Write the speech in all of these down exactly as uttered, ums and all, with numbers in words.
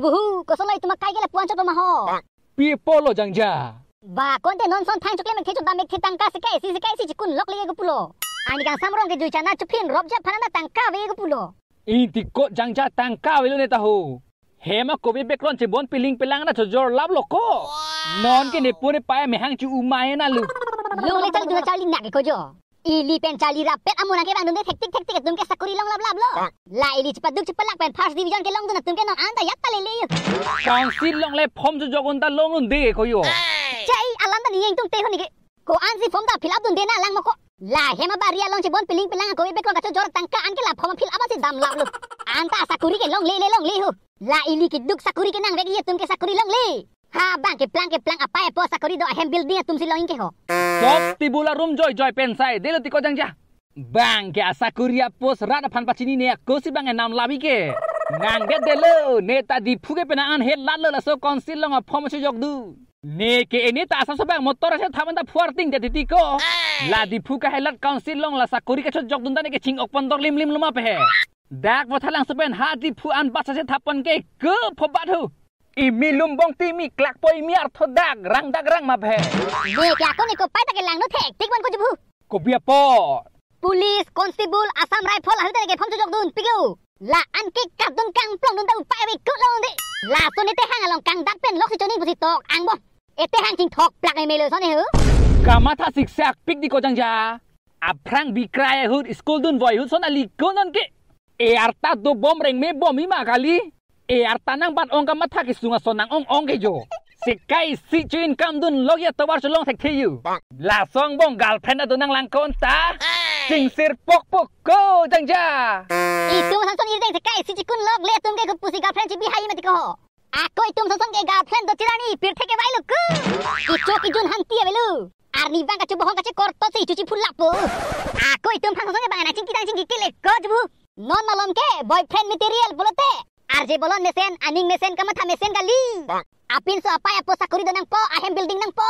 buhu, kosong itu makai gila puan coba maho. Pie polo jangja. Ba konten nonson tang cokle mekhe coba mekhe tangka sekai si sekai si cikun lok liye gupulo. Ani kang samrong ke juicana cupin rob jap panana tangka weye gupulo. Inti kot jangja tangka welo netahu. Hema kobe background cebon piling pilang na cojor lab loko. Non ke nepure pae mehang cu umae na lu. Lu le cali dua cali nak kojo. Ili pen cali rapet amuna ke bandung de tektik tektik tum ke sakuri long lab lab lo. La ili cepat duk cepat lak pen first division ke long dun tum ke non anta yatta le le. Council long le phom jo jogon ta long dun de koyo. Chai alam ta nieng tum te honi ke. Ko ansi phom ta philap dun de na lang mako. La hema baria long cebon piling pilang ko bebek ko jor tangka an ke la phom phil abasi dam lab lo. Anta sakuri ke long le le long le ho. La ili ke duk sakuri ke nang vegi tum ke sakuri long le. Ha bang ke plan ke plan apa ya po sakuri do ahem build dia tum si long ke ho. Top tibula room joy joy pensai delo tiko jangja. Bang ke asakuria pos rada pan pacini ne kosi bang enam labi ke. Nangge delo neta di phuge penaan he lalo la so konsil long phom chu jog du. Ne ke ene ta asam sabang motor se thamanda fuarting de tiko. La di phuka helat konsil long la sakuri ke chu jog dun dane ke ching ok pandor lim lim luma pe he. Dak bothalang supen ha di phu an basa se thapan ke go phobat hu. Imi lumbong timi klak poi miar thodak rang dak rang mabhe. Ye kya ko niko pai tak lang no thek tik ban ko jubhu. Ko bia po. Police constable Assam rifle halu ta ke phom jog dun piglu. La anki kap dun kang plong dun ta upai we ko long de. La sone te hang along kang dak pen lok si choni busi tok ang bo. Ete hang jing thok plak ai melo sone hu. Kamatha siksak pik di ko jangja. Aprang bikrae hut school dun boy hut sona li ko non ke. E arta do bom reng me bom ima kali. E artanang bat ong kamatha ki sunga sonang ong ong kejo. Sikai si chin kam dun logia tawar solong thek thiu. La song bong girlfriend adunang langkon ta. Sing sir pok pok ko jangja. Itum sanson irdeng sikai si chikun log le tum ke pusi girlfriend chi bihai mati ko. Ako itum sanson ke girlfriend do tirani pir theke bai lu ku. Icho ki jun hanti avelu. Arni bang ka chu bohong ka che korto si chu chi phulapo. Ako itum sanson ke bangana ching kitang ching ki le ko jbu. Non malon ke boyfriend material bolote. Arje bolon mesen, aning mesen kamatha mesen kali. Apin so apa ya po sakuri donang po, ahem building nang po.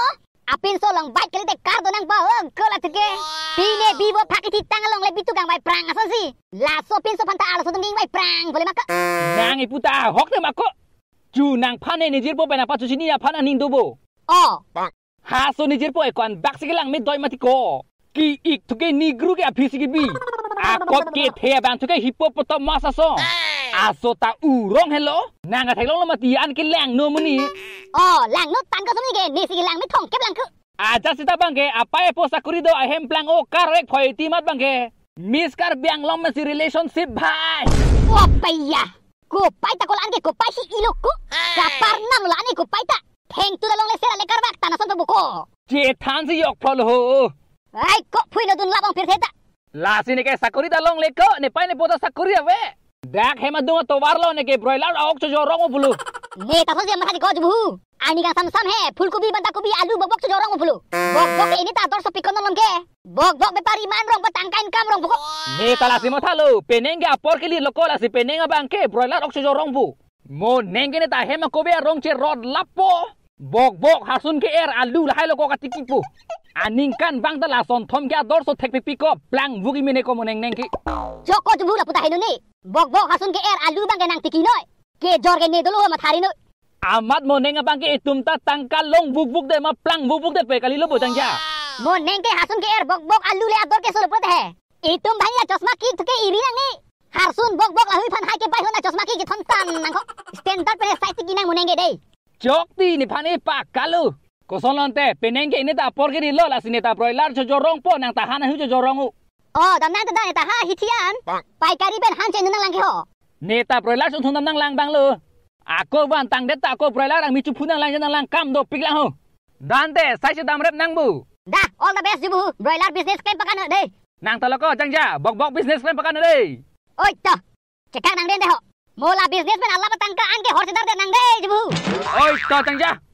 Apin so long bike kali te kar donang po, kola teke. Pine bibo pakiti tangalong lebi tukang bai prang asasi. Laso pin so panta ala so tungging bai prang boleh maka. Nang iputa hok dem aku. Ju nang pane nijir po pena pacu sini ya pan aning dobo. Oh. Haso nijir po ekon baksi kelang me doi mati ko. Ki ik tuke nigru ke abisi gibi. Akop ke thea bang tuke hipopotamus aso. Aso ta urong hello nanga thailong lama tian ke lang no muni oh lang no tang ka somni ge ni si lang mi thong ke lang ku aja sita bang ke apa e posa kuri do ahem plang o kar ek phoi ti mat bang ke miss kar biang lom si relationship bhai o paiya ko pai ta ko lang ke ko pai si ilok ku ka par nang la ni ko pai ta theng tu da long le sera le kar bak ta na son bu ko je than si yok phol ho ai ko phui lo dun la bang phir the ta la si ni ke sakuri da long le ko ne pai ne posa sakuri ave Dak hema dunga towar lo ne ke broiler aok chojorong pulu. Ne ta soje matha ko jbu. Ani ga samsam he phul kobi banda kobi alu bobok chojorong pulu. Bok bok ini ta dor sopikon lom ke. Bok bok bepari man rong patangkain kam rong bok. Ne ta lasi matha lo peneng ga por ke li lo kola si peneng bang ke broiler aok chojorong bu. Mo neng ne ta hema kobi rong che rod lapo. Bok bok hasun ke er alu la hai lo ko ka tikipu. Aning kan bang ta lason thom ga dor so thek pipiko plang bugi mene ko moneng neng ki. Joko jbu la puta heno ne. Bok bok hasun ke er alu bang nang tiki noi ke jor ke ne dolo ma thari no amat mo neng bang ke tum ta tangka long buk buk de ma plang buk buk de pe kali lo bojang ja mo neng ke hasun ke er bok bok alu le ador ke solo pot he itum bhaiya chasma ki thuke iri nang ni hasun bok bok ahui phan hai ke bai hona chasma ki ki thon tan nang ko standard pe size ki nang mo neng ge dei jok ti ni phane pa kalu ko solon te pe neng ke ne ta por ke ri lo la sine ta broiler cho jorong po nang ta hana hu cho jorong u Oh, damnang tanda neta ha hitian. Pai kari ben han chen nang lang ke ho. Neta broiler sun thun nang lang bang lu. Ako ban tang deta ko broiler ang mi chu phun nang lang nang lang kam do pik lang ho. Dante sai se dam rep nang bu. Dah, all the best jibu. Broiler business claim pakan de. Nang tolo ko jang ja, bok bok business claim pakan de. Oi to. Chekang nang den de ho. Mola business ben Allah patang ka an ke hor se dar de nang de jibu. Oi to jang ja.